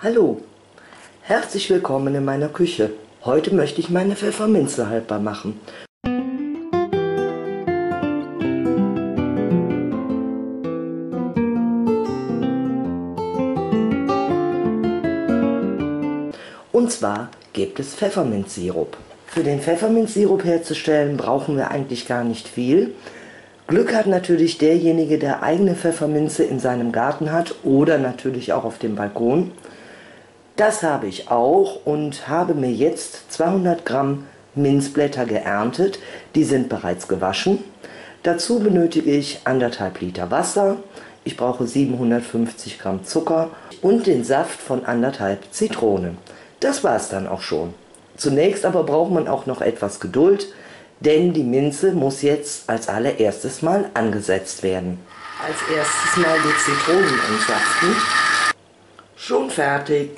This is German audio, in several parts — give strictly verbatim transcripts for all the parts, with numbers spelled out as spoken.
Hallo, herzlich willkommen in meiner Küche. Heute möchte ich meine Pfefferminze haltbar machen. Und zwar gibt es Pfefferminzsirup. Für den Pfefferminzsirup herzustellen, brauchen wir eigentlich gar nicht viel. Glück hat natürlich derjenige, der eigene Pfefferminze in seinem Garten hat oder natürlich auch auf dem Balkon. Das habe ich auch und habe mir jetzt zweihundert Gramm Minzblätter geerntet. Die sind bereits gewaschen. Dazu benötige ich anderthalb Liter Wasser. Ich brauche siebenhundertfünfzig Gramm Zucker und den Saft von anderthalb Zitronen. Das war es dann auch schon. Zunächst aber braucht man auch noch etwas Geduld. Denn die Minze muss jetzt als allererstes mal angesetzt werden. Als erstes mal die Zitronen entsaften. Schon fertig.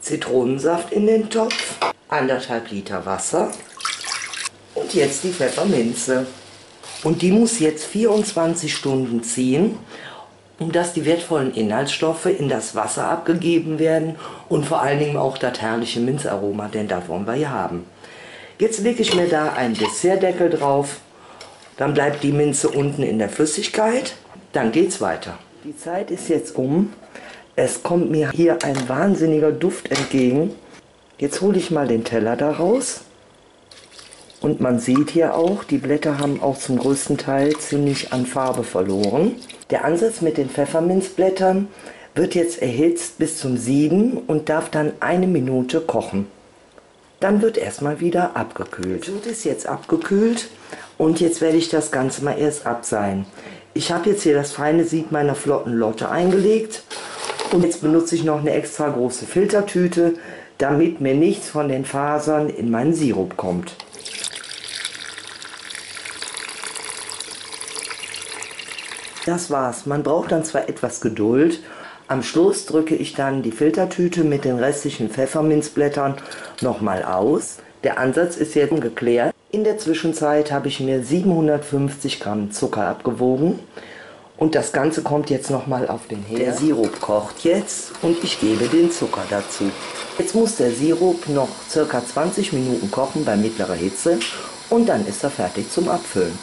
Zitronensaft in den Topf, anderthalb Liter Wasser und jetzt die Pfefferminze. Und die muss jetzt vierundzwanzig Stunden ziehen, um dass die wertvollen Inhaltsstoffe in das Wasser abgegeben werden und vor allen Dingen auch das herrliche Minzaroma, denn das wollen wir ja haben. Jetzt lege ich mir da einen Dessertdeckel drauf, dann bleibt die Minze unten in der Flüssigkeit, dann geht's weiter. Die Zeit ist jetzt um, es kommt mir hier ein wahnsinniger Duft entgegen. Jetzt hole ich mal den Teller da raus und man sieht hier auch, die Blätter haben auch zum größten Teil ziemlich an Farbe verloren. Der Ansatz mit den Pfefferminzblättern wird jetzt erhitzt bis zum Sieden und darf dann eine Minute kochen. Dann wird erstmal wieder abgekühlt. Das ist jetzt abgekühlt und jetzt werde ich das Ganze mal erst abseihen. Ich habe jetzt hier das feine Sieb meiner Flotten Lotte eingelegt und jetzt benutze ich noch eine extra große Filtertüte, damit mir nichts von den Fasern in meinen Sirup kommt. Das war's. Man braucht dann zwar etwas Geduld. Am Schluss drücke ich dann die Filtertüte mit den restlichen Pfefferminzblättern nochmal aus. Der Ansatz ist jetzt geklärt. In der Zwischenzeit habe ich mir siebenhundertfünfzig Gramm Zucker abgewogen. Und das Ganze kommt jetzt nochmal auf den Herd. Der Sirup kocht jetzt und ich gebe den Zucker dazu. Jetzt muss der Sirup noch circa zwanzig Minuten kochen bei mittlerer Hitze. Und dann ist er fertig zum Abfüllen.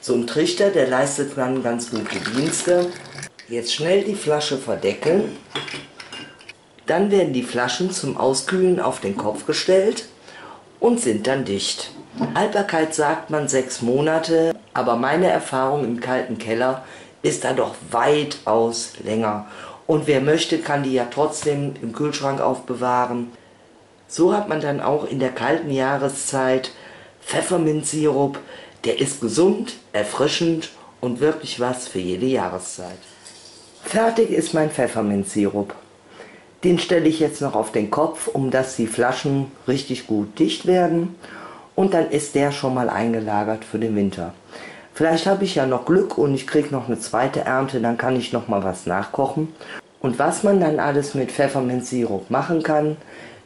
So ein Trichter, der leistet dann ganz gute Dienste. Jetzt schnell die Flasche verdeckeln. Dann werden die Flaschen zum Auskühlen auf den Kopf gestellt und sind dann dicht. Haltbarkeit sagt man sechs Monate, aber meine Erfahrung im kalten Keller ist da doch weitaus länger. Und wer möchte, kann die ja trotzdem im Kühlschrank aufbewahren. So hat man dann auch in der kalten Jahreszeit Pfefferminzsirup. Der ist gesund, erfrischend und wirklich was für jede Jahreszeit. Fertig ist mein Pfefferminzsirup. Den stelle ich jetzt noch auf den Kopf, um dass die Flaschen richtig gut dicht werden. Und dann ist der schon mal eingelagert für den Winter. Vielleicht habe ich ja noch Glück und ich kriege noch eine zweite Ernte, dann kann ich noch mal was nachkochen. Und was man dann alles mit Pfefferminzsirup machen kann,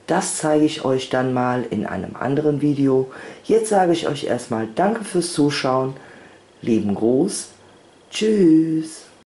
das zeige ich euch dann mal in einem anderen Video. Jetzt sage ich euch erstmal Danke fürs Zuschauen. Lieben Gruß. Tschüss.